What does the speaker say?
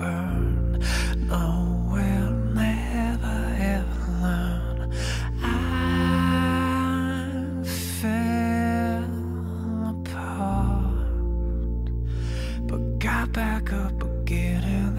burn. No, we'll never ever learn. I fell apart, but got back up again.